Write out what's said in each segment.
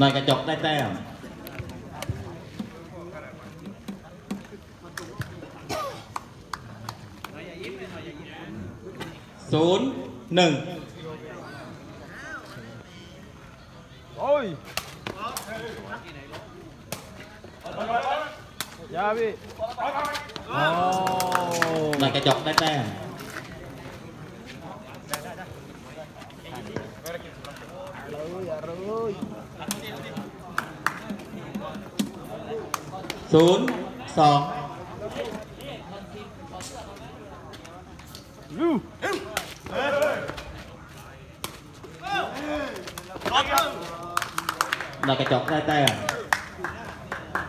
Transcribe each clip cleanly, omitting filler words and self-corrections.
นายกระจกได้แต้ม0-1โอ้ยยาพี่โอ้นายกระจกได้แต้ม0-2นายกระจกได้แต้ม3-0ม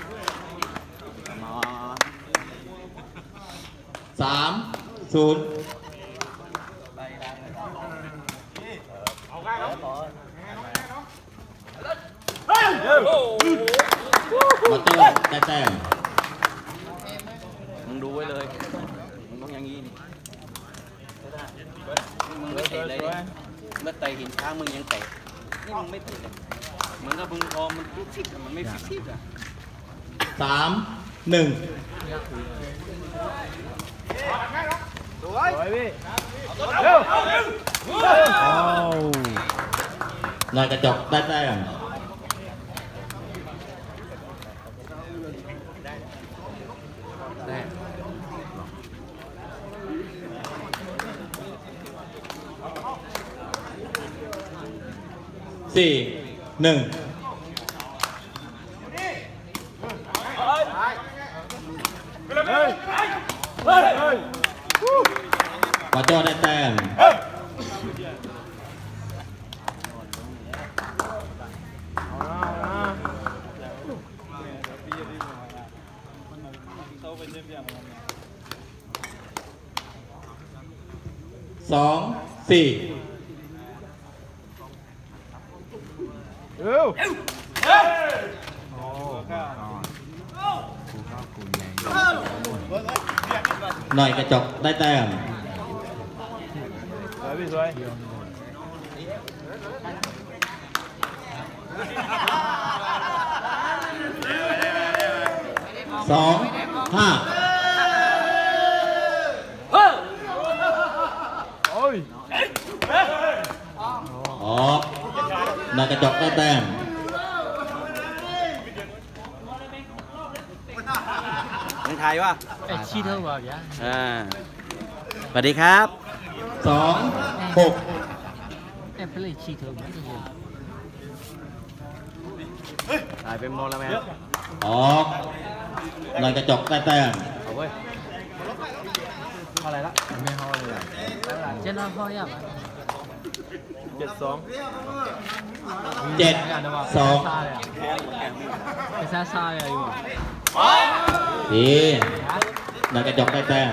าเตอร์ได้แต้มมึงดูไว้เลยมึงต้องอย่างงี้มึงไม่เตะเลยเมื่อเตะหินช้างมึงยังเตะนี่มึงไม่เตะเลยเหมือนกับมึงพอมันฟิกซิกมันไม่ฟิกซิกอ่ะ3-1สวยพี่เร็วนายกระจกได้แต้ม4-1มาโจ้ได้แต้ม2-4หน่อยกระจกได้แต้ม2-5ออกนายกระจกได้แต้มยังไทยวะชี้เท่าไหร่ยะสวัสดีครับ2-6แอบไปเลยชี้เท่าไหร่ถ่ายเป็นโมแล้วไหมออกนายกระจกได้แต้มเอาไว้อะไรละไม่ห่อเลยเจ้าหน้าพ่อยาก7-2ไปซ่าๆเลยอยู่ดีนายกระจกได้แต้ม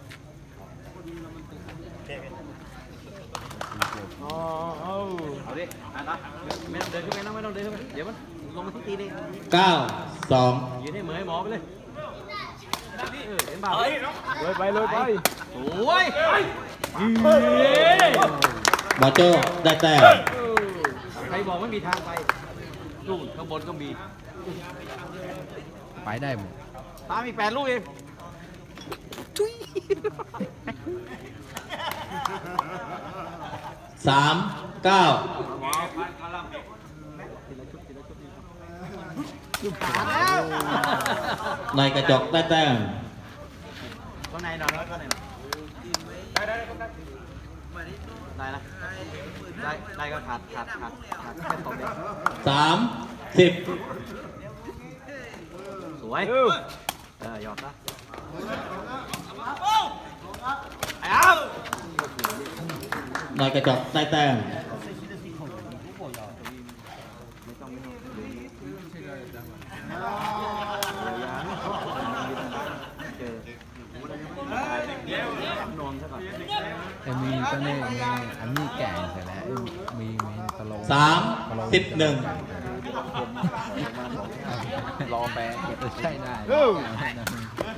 าดิไม่ต้องเดินขึ้นไปนะไม่ต้องเดินขึ้นไปเดี๋ยวมันลงมาที่ตีนี่9-2ยืนให้เหมยหมอไปเลยเห็นบ่าวเลยไปโอ้ยบอลโจ้ได้แต้มใครบอกไม่มีทางไปลูกข้างบนก็มีไปได้หมดตามี8ลูกเองทุย3-9นายกระจกได้แต้มข้างในหน่อยข้างในหน่อยได้ละได้ก็ขาดแค่ตบเดียว30สวยหยอดนะนายกระจกได้แต้ม อันนี้แก่แต่ละมีตะโล31รอแปลใช่ได้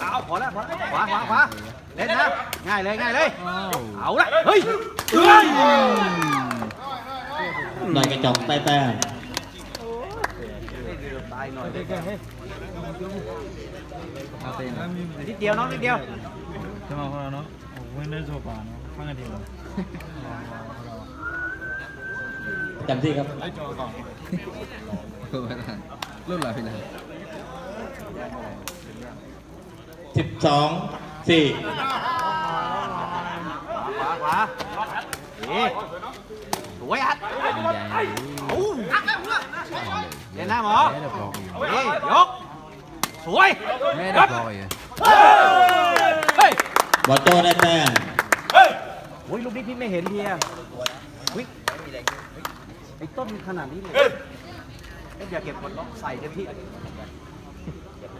เอาพอแล้วขวาเล่นนะง่ายเลยเอาละเฮ้ยหน่อยกระจอกใต้แต้มนิดเดียวน้องนิดเดียวจะมาคนละเนาะไม่ได้โชว์ป่าเนาะข้างกันเดียวจำที่ครับรุ่นหลายปีแล้ว12-4ขวาสวยฮัทเดินหน้าหมอยกสวยไม่ได้ลอยบอลโตได้แต้มลูกนี้พี่ไม่เห็นเฮียไอ้ต้นขนาดนี้เลยอย่าเก็บกดล็อกใส่เต็มที่12-5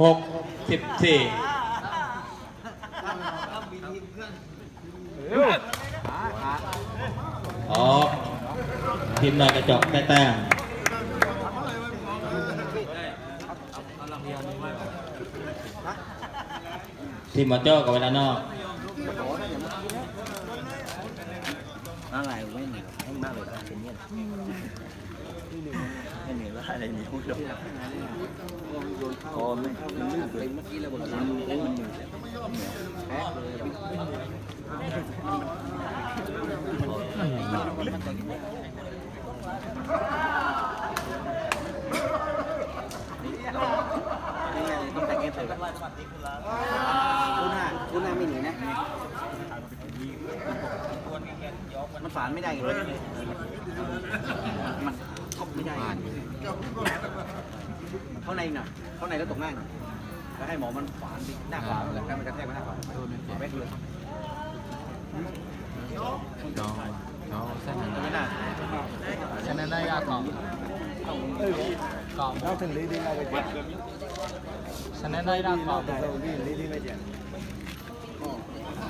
6-14อ๋อทีมหน่อยกระจอกใต้แต้มทีมมาเจอกับเวลานอกอะไรไม่เหนื่อยมากเลยเป็นเนี่ยไม่เหนื่อยแล้วอะไรเหนื่อยหรอกคอไม่เป็นเมื่อกี้เราบอกว่ามันเหนื่อยต้องแต่งเงี้ยเลยคุณหน้าไม่เหนื่อยนะมันฝานไม่ได้เลยมันทบไม่ได้เข้าในหน่อยเข้าในแล้วตกง่ายหน่อยแล้วให้หมอมันฝานหน้าขวาแล้วมันกระแทกมาหน้าขวาแบกเลยน้องเส้นนั้นไม่ได้เส้นนั้นได้ยากกว่าเราถึงลีดีเราไปเจอเส้นนั้นได้ยากกว่าลีดีไปเจอ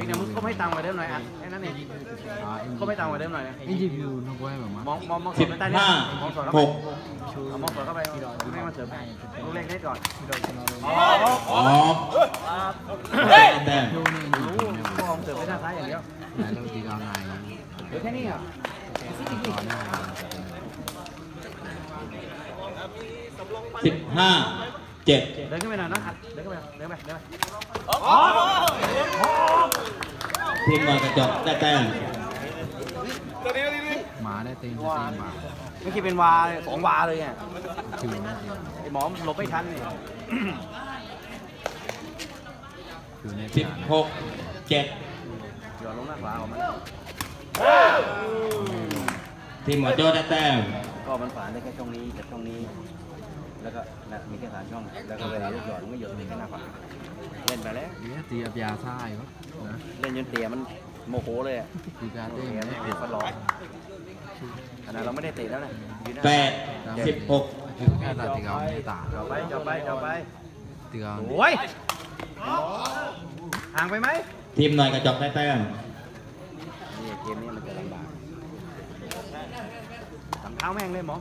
พี่น้ำมึงก็ให้ตังค์มาเดิมหน่อยอ่ะแค่นั้นเองก็ให้ตังค์มาเดิมหน่อยนะมองสิบห้าหกมองสวนเข้าไปไม่มาเสริมลูกเล่นได้ก่อนอ๋อแต่มองเสริมไปด้านซ้ายอย่างเดียวเราตีเราหนายเดี๋ยวแค่นี้อ่ะ15 7เดินขึ้นไปหน่อยนะเดินขึ้นไปเดินไปทีมบอลกระจอกได้แต้มหมาได้ตีนไม่คิดเป็นวาสองวาเลยเนี่ยไอ้หมอหลบไม่ทันนี่16 7อย่าลงหน้าขวาออกมาทีมหมอโจ้ได้แต้มก็มันผ่านได้แค่ช่องนี้แต่ช่องนี้แล้วก็มีแค่สามช่องแล้วก็เวลาลูกหยอดมันก็หยอดไปแค่หน้าฝั่งเล่นไปแล้วเตียบยาซ่าครับเล่นจนเตียมันโมโหเลยอ่ะตียาเตียเตียฟันหลอดขณะเราไม่ได้เตะแล้วนะ8 16แค่ตัดตีเขาไม่ต่างเจ้าไปเตียโอ้ยห่างไปไหมทีมหน่อยกระจอกได้แต้มนี่เกมนี้มันจะลำบากทำเท้าแม่งเลยหมอ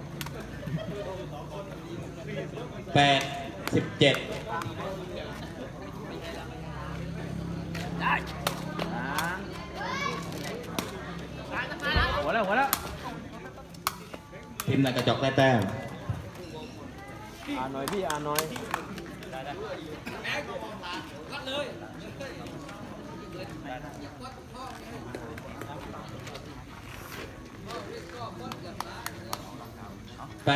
8 17หัวแล้วทีมไหนกระจอกได้แต้มอ่านหน่อย8 18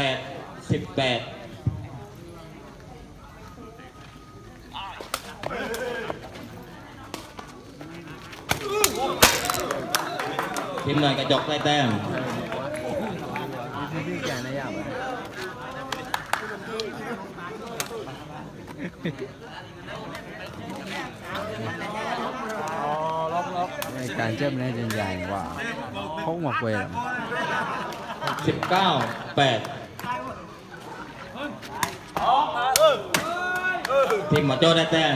ทีมหน่อยกระจอกได้แต้มการเชื่อมแน่นใหญ่กว่าเขาหมกเวร19 8ทีมหมอโจ้ได้แต้ม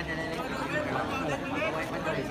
ันจะได้เล่นด้วยมันจะได้เส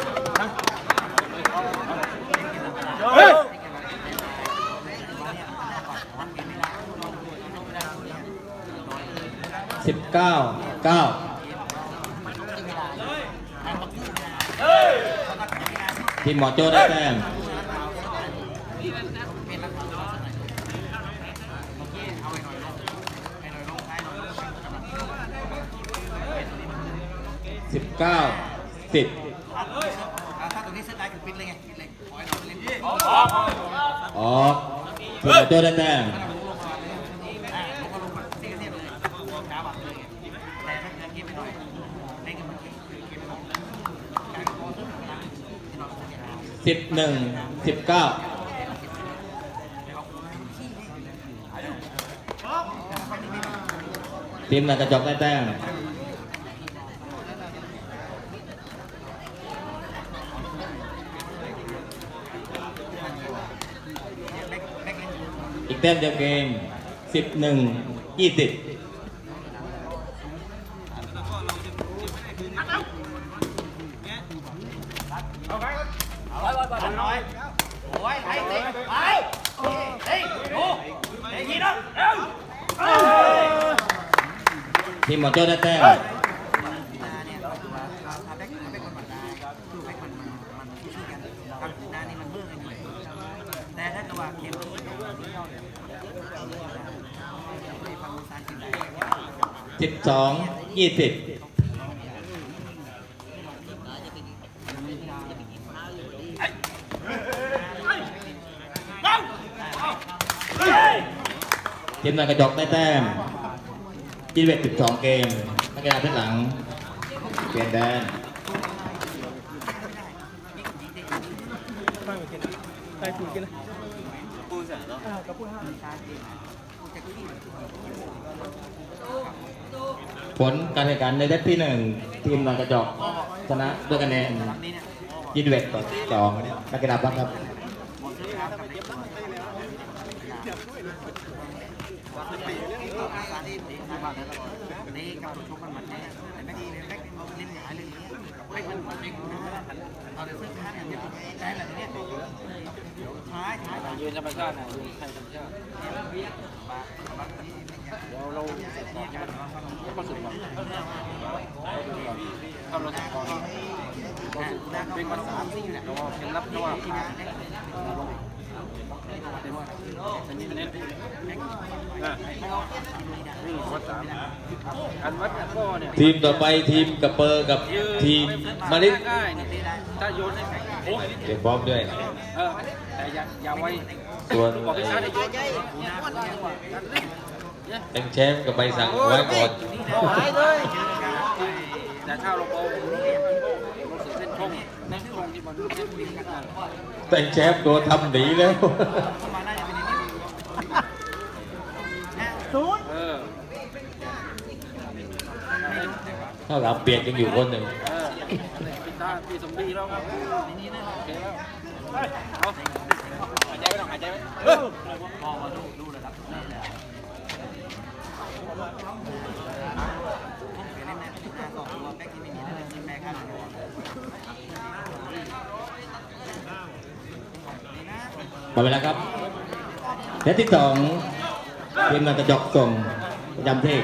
19 9ทีมหมอโจ้ได้แต้ม19 10ถ้าตรงนี้เส้นได้คือปิดเลยไงปิดเลยขอให้เราเล่นอ๋อเปิดตัวได้แน่11 19ทีมไหนกระจอกได้แต้มอีกแต้มเดียวเกม11 20 ทีมมอเตอร์ได้แต้ม12-20เกมในกระจกได้แต้ม21-12เกมนักกีฬาด้านหลังเปลี่ยนแดนผลการแข่งขันในเซตที่1ทีมลอยกระจอกชนะด้วยคะแนน21-12นักกีฬาบ้างครับยืนธรรมชาตินะยืนไทยธรรมชาติเราประสุดแบบทำรถก่อนเป็นภาษาที่แหละเราเป็นรับตัวที่มาเนี่ยทีมต่อไปทีมกระเปอร์กับทีมมาริสเก็บบอลด้วยส่วนเป็นแชมป์กับใบสั่งไว้ก่อนแต่แชมป์ตัวทำหนีแล้วถ้าเราเปลี่ยนยังอยู่คนหนึ่งพี่สมบีเราหายใจไว้หน่อยหายใจไว้มองมาดูเลยครับหมดเวลาครับเซตที่2ทีมกระจอกส่งประจำที่น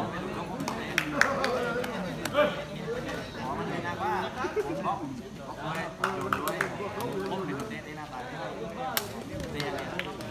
0-2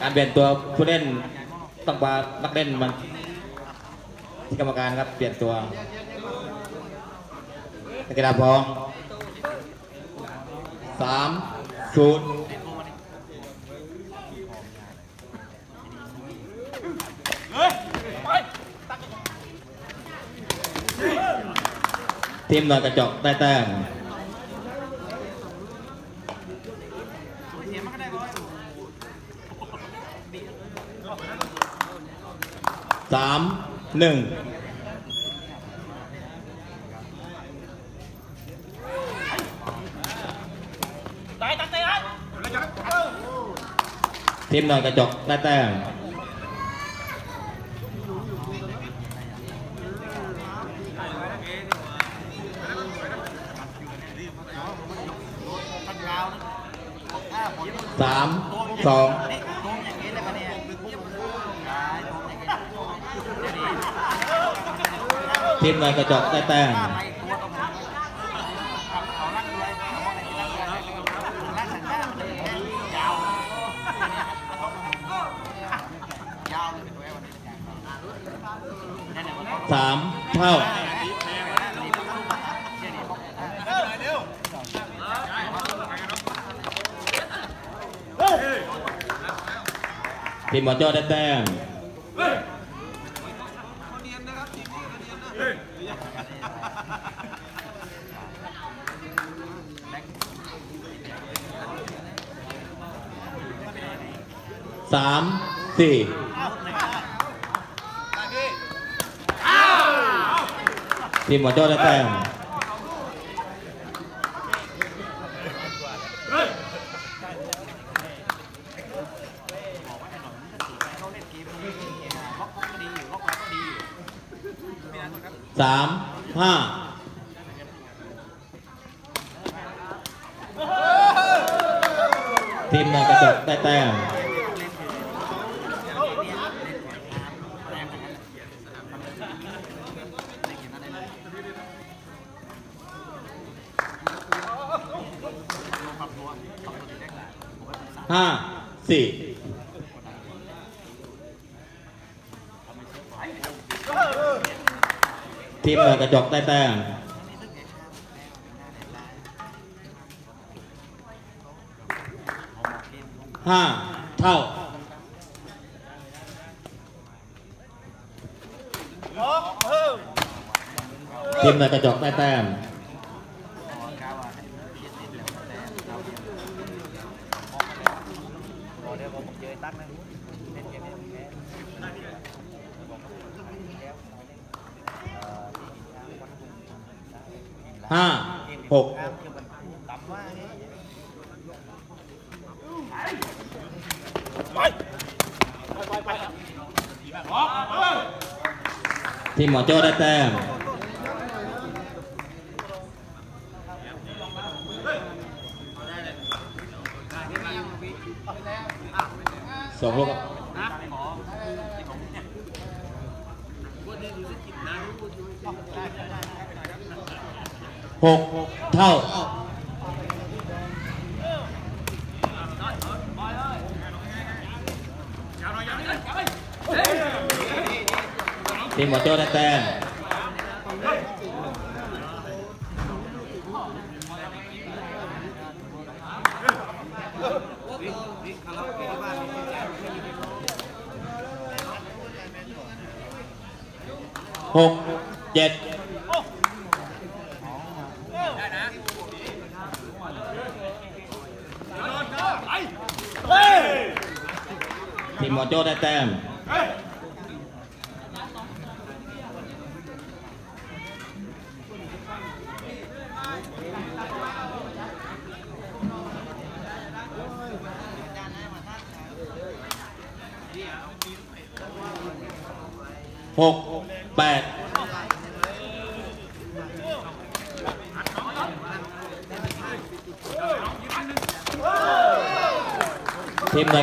การเปลี่ยนตัวผู้เล่นต้องพานักเล่นมันที่กรรมการครับเปลี่ยนตัวนักกีฬาพร้อม3-0ทีมลอยกระจอกได้แต้ม3-1ทีมลอยกระจอกได้แต้ม3-2ทีมลอยกระจอกได้แต้ม 3 เท่าทีมบอลยอดได้แต้ม3-4ทีมบอลยอดได้แต้ม3-5ทีมมากระจกได้แต้ม5-4ทีมเปิดกระจกได้แต้ม5 เท่าทีมเปิดกระจกได้แต้ม5-6ทีมหมอโจ้ได้แต้มสองลูก6 เท่าทีมหมอโจ้ได้แต้ม6-7ทีมหมอโจ้ได้แต้ม6-8ทีมเปิด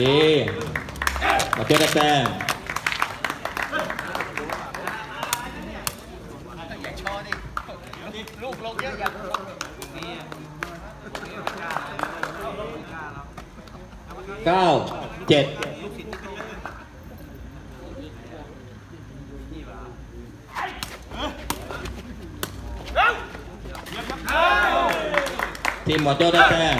ดีมาเจอได้แต้ม9-7ทีมหมอโจ้ได้แต้ม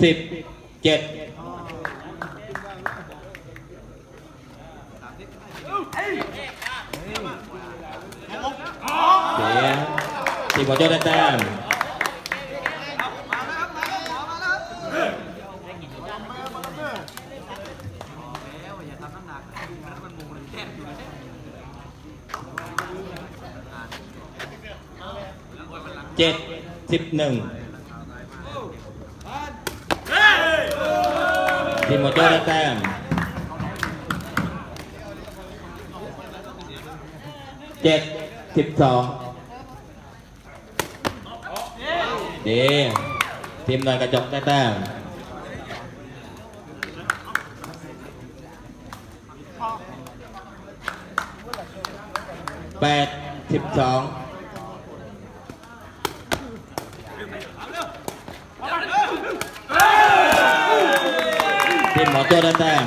10-7ทีมบอลโจ้ได้แต้ม7-11 ทีมโมโต้ได้แต้ม7-12ดีทีมหน่อยกระจกได้แต้ม8-12ทีมหมอโจ้ได้แต้ม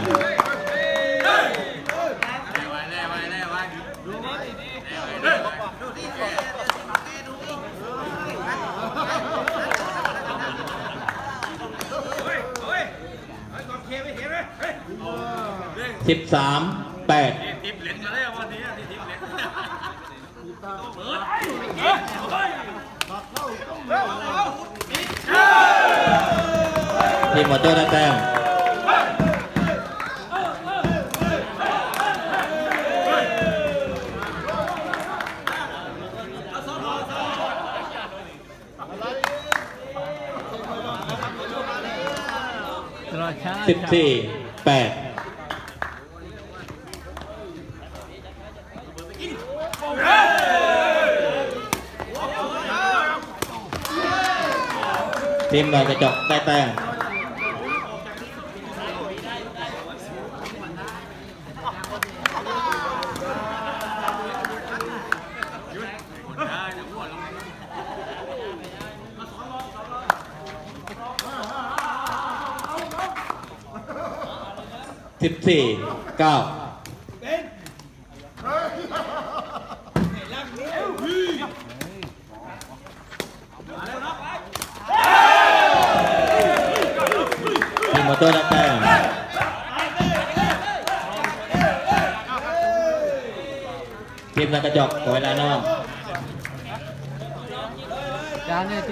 13-8ทีมหมอโจ้ได้แต้ม14-8ทีมหน่อยกระจกได้แต้ม14-9ทีมมอเตอร์ได้แต้มทีมนักกระจกขอเวลานอก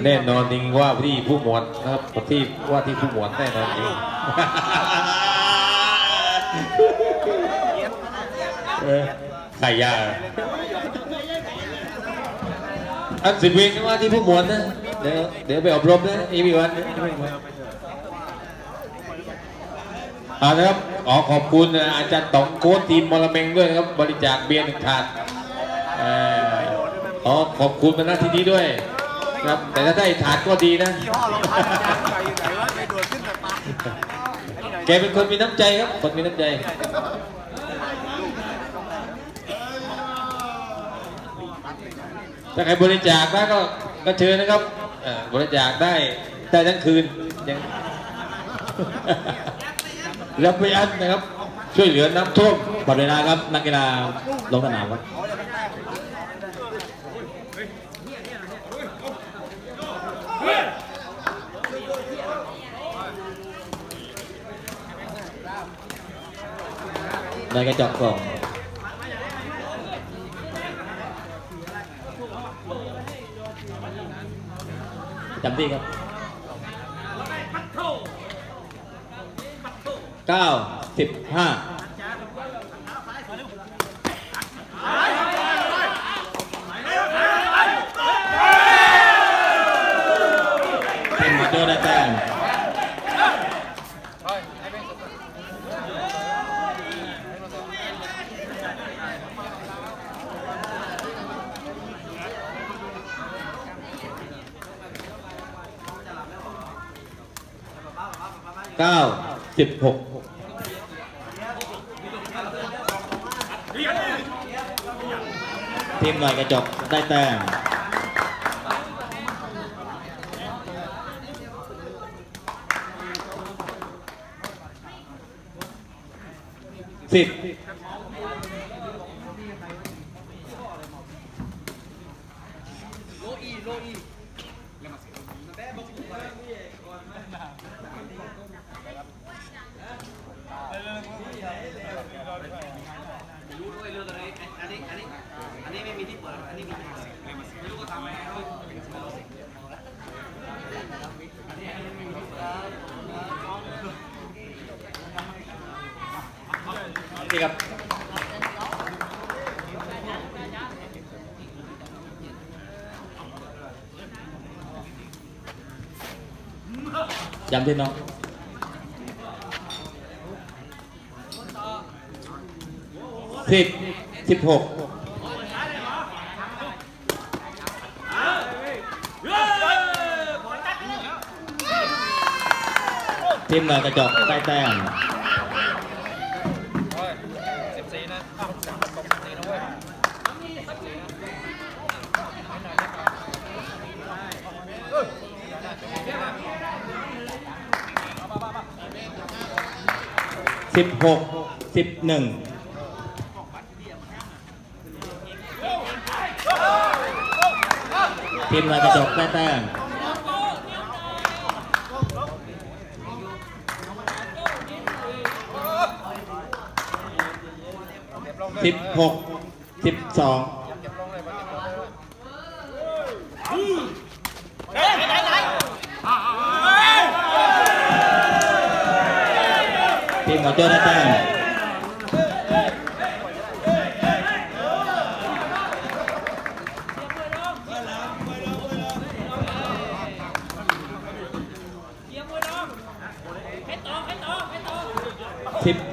แน่นอนจริงว่าที่ผู้หมวดนะครับที่ว่าที่ผู้หมวดแน่นอนจริงใส่ยาอันสิบเวงว่าที่ผู้หมวดนะเดี๋ยวไปอบรมนะอีวีวันนะครับขอขอบคุณอาจารย์ต๋องโค้ชทีมมอลเมงด้วยนะครับบริจาคเบียร์1ถาดขอขอบคุณมาณที่นี้ด้วยครับแต่ถ้าได้ถาดก็ดีนะแกเป็นคนมีน้ำใจครับคนมีน้ำใจถ้าใครบริจาคได้ก็เชิญนะครับบริจาคได้ทั้งคืนยังรับไปอันนะครับช่วยเหลือน้ำท่วมบัดเวลาครับนักกีฬาลงสนามครับในกระจกกล่องจำดีครับ9-15เป็นหมดตัวได้แต้ม9-16ทีมหน่อยกระจกได้แต้ม10นี่ครับย้ำที่น้อง 10 16ทีมเรากระจกได้แต้ม14นะต้องตก14นะเว้ย16 11ทีมเรากระจกได้แต้ม16 12ทีมเราเจอได้แต้ม17 1212ทีมเร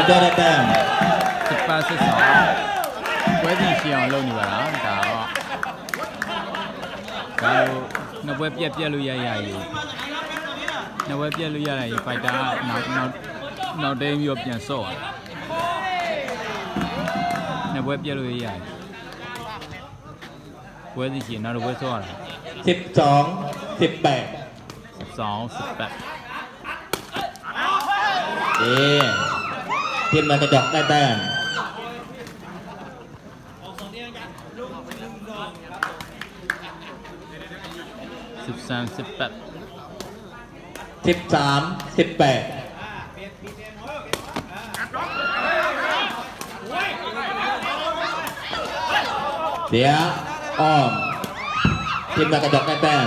าได้แต้ม18 12เว้ยดีเชียงลงอยู่แล้วแต่ว่านับเว้ยเปลี่ยนลุยใหญ่อยู่นับเว้ยเปลี่ยนลุยใหญ่ไฟต้านับเดมิโอเปลี่ยนโซ่นับเว้ยเปลี่ยนลุยใหญ่เว้ยดีเชียงนับเว้ยโซ่12 1812 18ทีมเรากระจกได้แต้ม13 18 13 18เสียอ้อมทีมเรากระจกได้แต้ม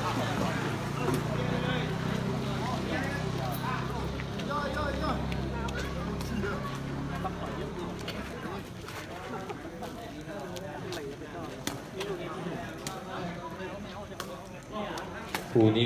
คู่นี้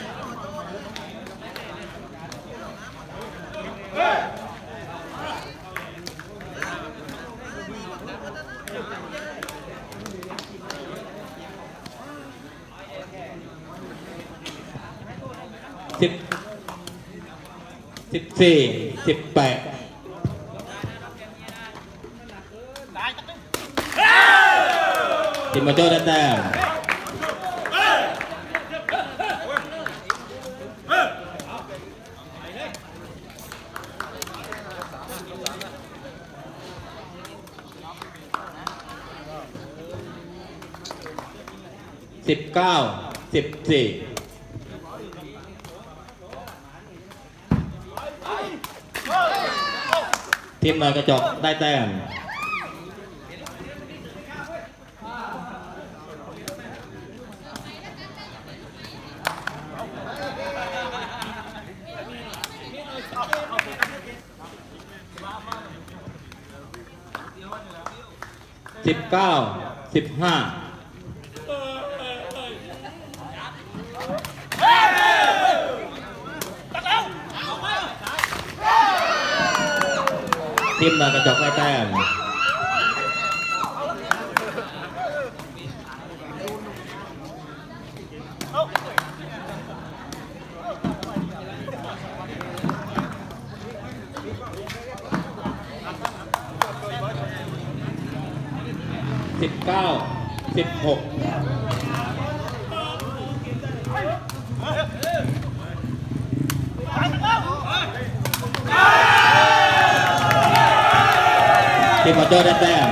14 18ทีมมาโจ้ได้แต้ม19 14ทีมเรากระจกได้แต้ม19 15ทีมเรากระจกได้แต้ม19 16ทีมออเดอร์ได้แต้ม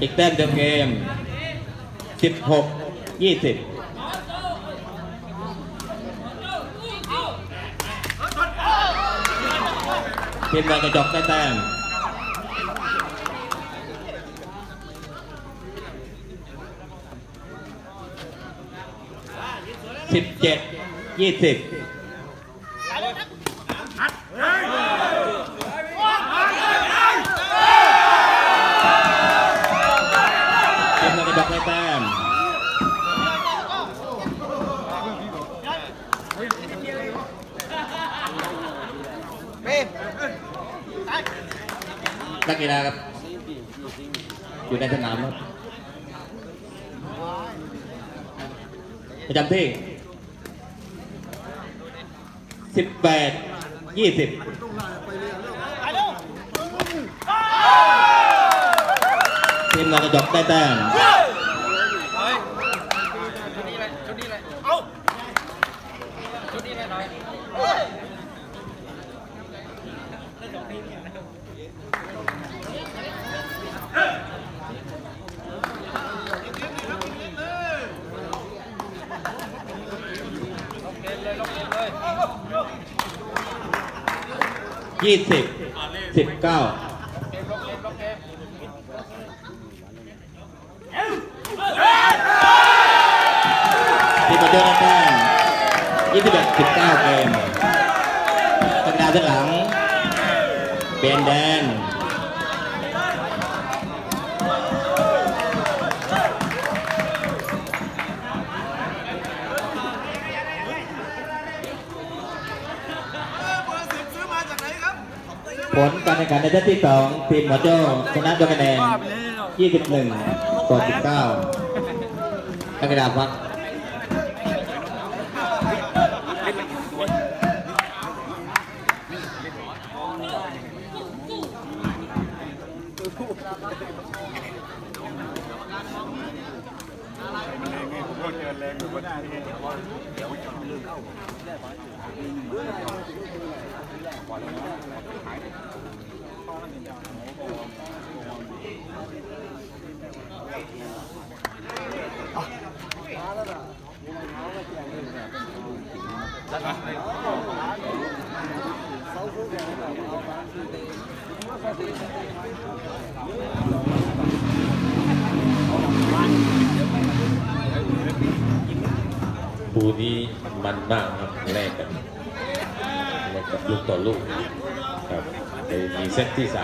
อีกแต้มเดิมเกม16-20ทีมบอลกระจกได้แต้ม17-20ทีมบอลกระจกได้แต้มนักกีฬาครับอยู่ในสนามครับประจำที่18-20ทีมนกระจอกได้แต้ม20-19ทีมออเดอร์ได้แต้ม21-19เกมตำนานด้านหลังเปลี่ยนแดนผลการแข่งขันในเซตที่2ทีมหมอโจ้ชนะด้วยคะแนน21-19นักกีฬาพักคู่นี้มันมากครับแลกกันลูกต่อลูกครับมีเซตที่3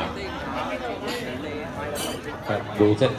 ครับดูเซต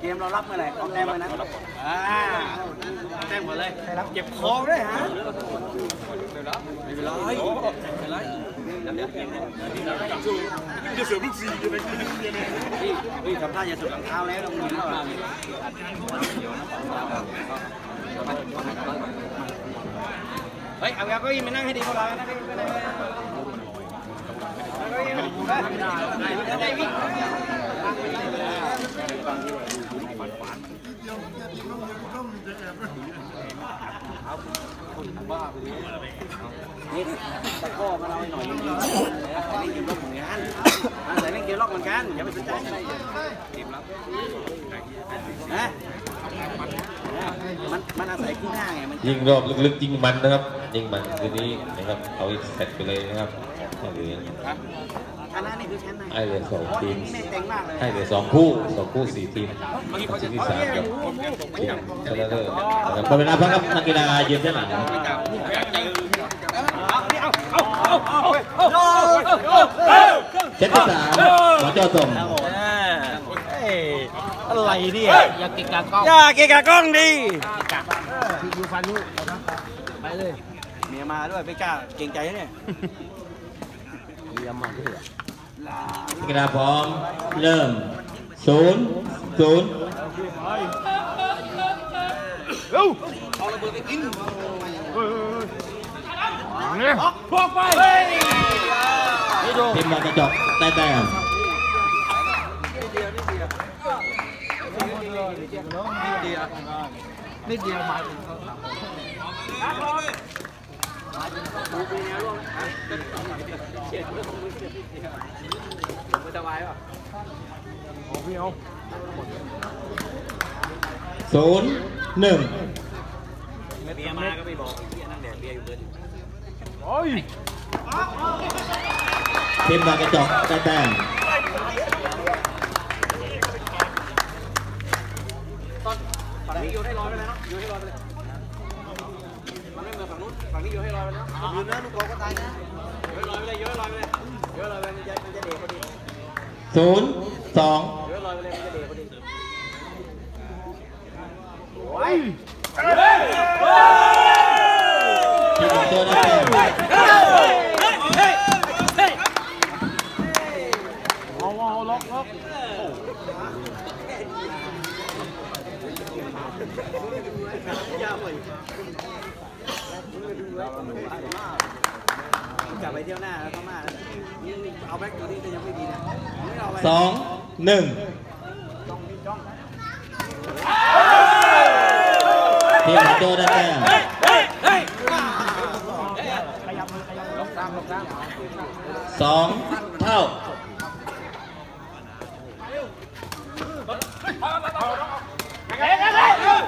เกมเรารับเมื่อไหร่เอาแต้มมานะแต้มหมดเลยเก็บคอด้วยฮะไม่เป็นไรจะเสือกลูกสี่ยังไงนี่ทำท่าจะเสือกหลังเท้าแล้วลงมือแล้วเฮ้ยเอาแก้วก็ยิ้มนั่งให้ดีพวกเรานะนี่ตะข้อมาเราหน่อยนึงนี่เกมล็อกเหมือนกันอะไรนั่นเกมล็อกเหมือนกันอย่าไปสนใจนะมันอาศัยคู่หน้าไงมันยิงรอบลึกๆยิงมันนะครับยิงมันคืนนี้นะครับเอาอีกเซตไปเลยนะครับไอเดีย2 ทีมไอเดีย2 คู่4 ทีมที่3กับทีมชนะเลิศนะครับพอเวลาพักครับนักกีฬายืนด้านหลัง Tránh tất cả và cho Tùng. Cái này đi à? Dạ kìa cả con. Dạ kìa cả con đi. Đi vô phán luôn.ไปเลยเมียมาด้วยไม่กล้าเกรงใจเนี่ยเมียมาด้วยกระดาษพร้อมเริ่ม0 0เร็วเอาระเบิดไปกินเนี่ยพวกไปทีมบอลกระจกได้แต้มนิดเดียวมาถึงเขา0-1เบียร์มาก็ไม่บอกเบียร์นั่งแดดเบียร์อยู่เบิร์ดโอ้ยทีมบอลกระจกได้แต้มนี่โยนให้ลอยไปเลยนะโยนให้ลอยไปเลยมันไม่เหมือนฝั่งนู้นฝั่งนี้โยนให้ลอยไปนะยืนนะลูกโกก็ตายนะโยนลอยไปเลยโยนลอยไปเลยโยนลอยไปมันจะเด็กพอดี0-2โยนลอยไปเลยมันจะเด็กพอดีโอ้ยทีมของตัวนักเตะล็อกล็อกกลับไปเที่ยวหน้าแล้วก็มาเอาแบ็คตัวนี้จะยังไม่ดีนะ2-1เที่ยวโจได้แน่2 เท่า2-3เดิน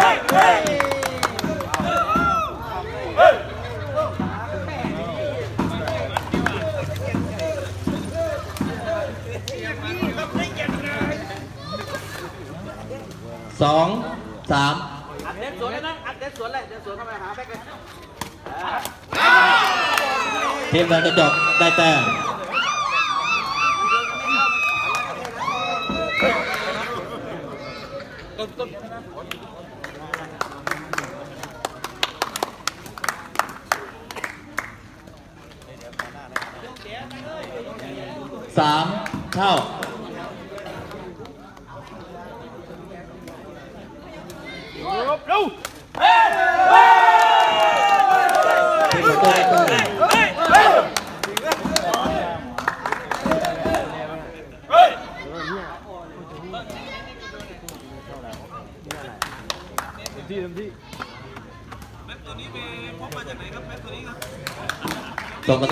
สวนเลยนะเดินสวนเลยเดินสวนเข้าไปหาแบ็คเลยทีมเราจะจบได้แต้ม3 เท่าส่งแล้ว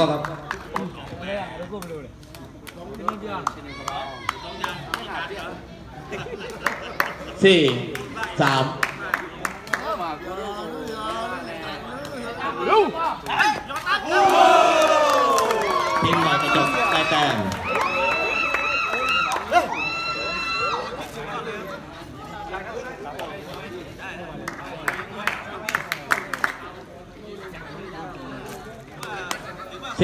ก็ครับ4-3ทีมเราจะจบได้แต้ม4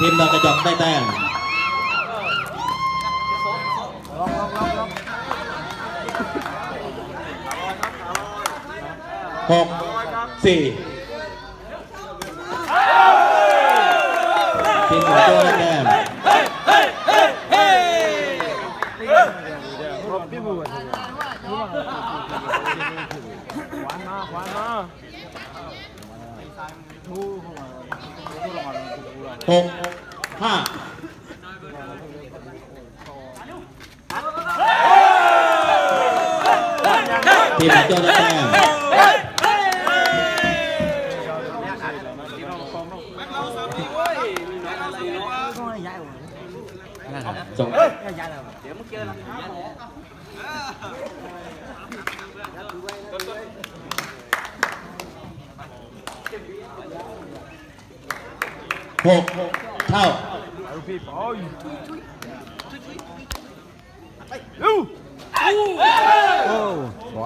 ทีมเราจะจบได้แต้ม6-4ทีมของตัวแต้ม6-5 thì phải cho ra tay. Xong. Một thao.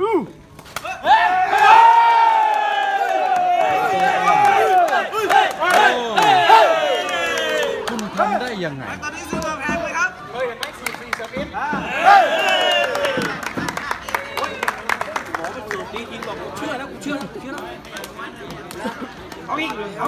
คุณทำได้ยังไงตอนนี้ซูเปอร์แพนเลยครับเคยเห็นไหม4-4เซอร์วิสดีจริงหรอเชื่อแล้วกูเชื่อแล้วเอา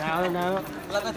แล้วก็ท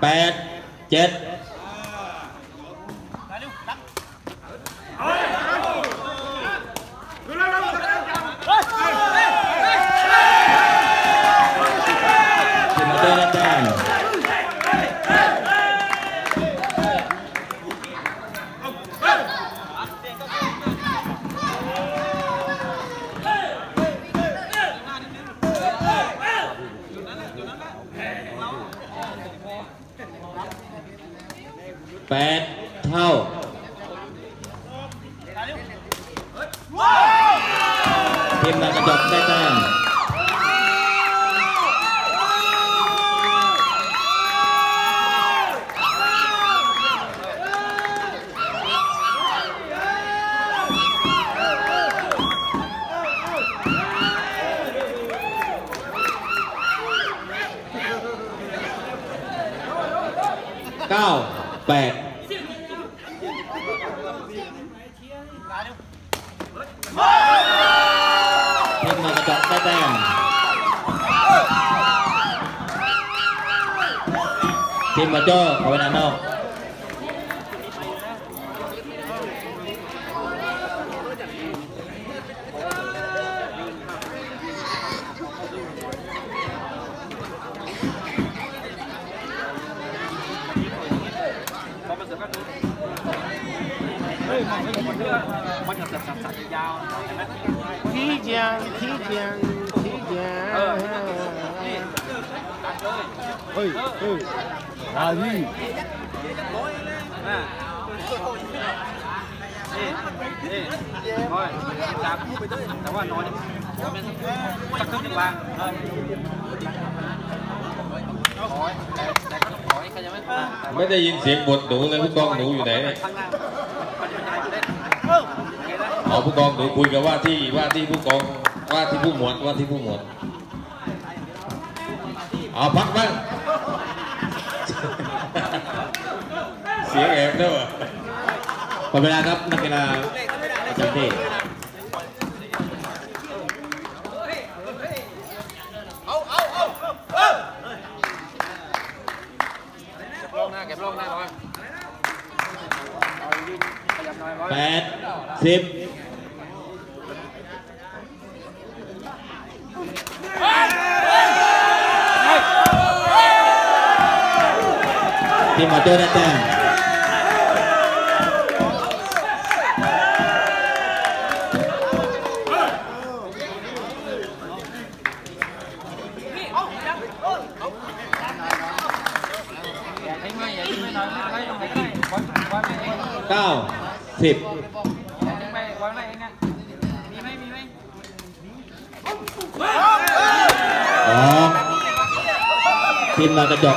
แปดเจ็ด8 เท่าทีมนากระจกได้แต้ม9-8ทีมมาโจ้ขอไปนานนอกเฮ้ยอาดีนี่จับไปด้วยแต่ว่าน้อยสักครึ่งหนึ่งวางไม่ได้ยินเสียงบทหนูเลยผู้กองหนูอยู่ไหนเนี่ยเอาผู้กองหนูคุยกับว่าที่ผู้กองว่าที่ผู้หมวดเอาพักบ้างเสียงแอบด้วยวะหมดเวลาครับนักกีฬาจับที่เก็บลงหน้าก่อน8-10 Team Jonathan. Thịp. Đó. Team là Gạch Độc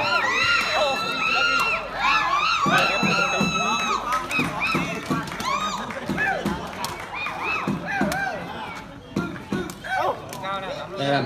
Đây làm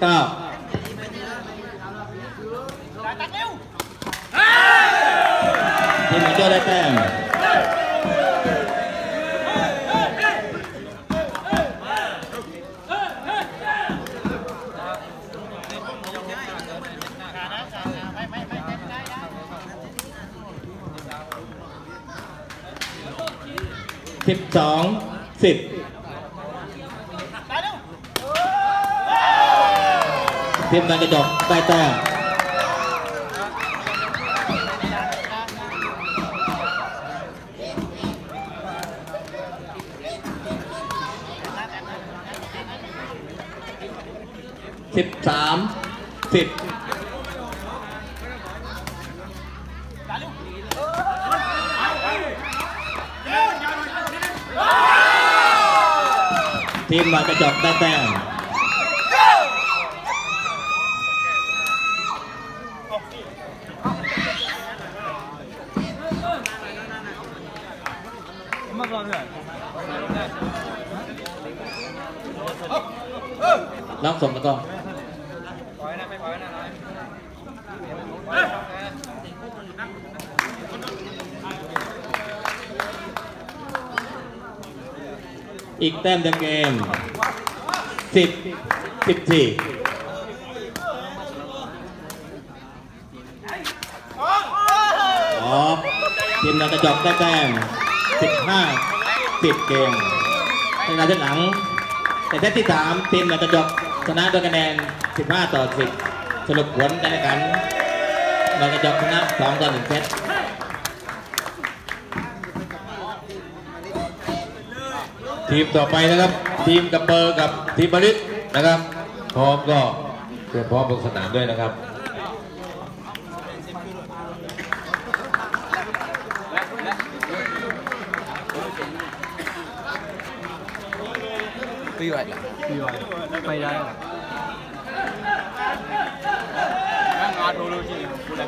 Cao thì mình cho đây tèm. Thịp 2 10. Team Gạch Độc đe tèm. Thịp 3 10. Team Gạch Độc đe tèm. Lóc sổng con.อีกแต้มเต็มเกม 10 14. Đó. Team Gạch Độc đe tèm 15 10 เกมในรอบที่หลังแต่เซตที่3ทีมกระจกชนะด้วยคะแนน15 ต่อ 10สรุปผลการแข่งขันกระจกชนะ2 ต่อ 1 เซตทีมต่อไปนะครับทีมกระเปอร์กับทีมบริษนะครับพร้อมก็เตรียมพร้อมลงสนามด้วยนะครับไปได้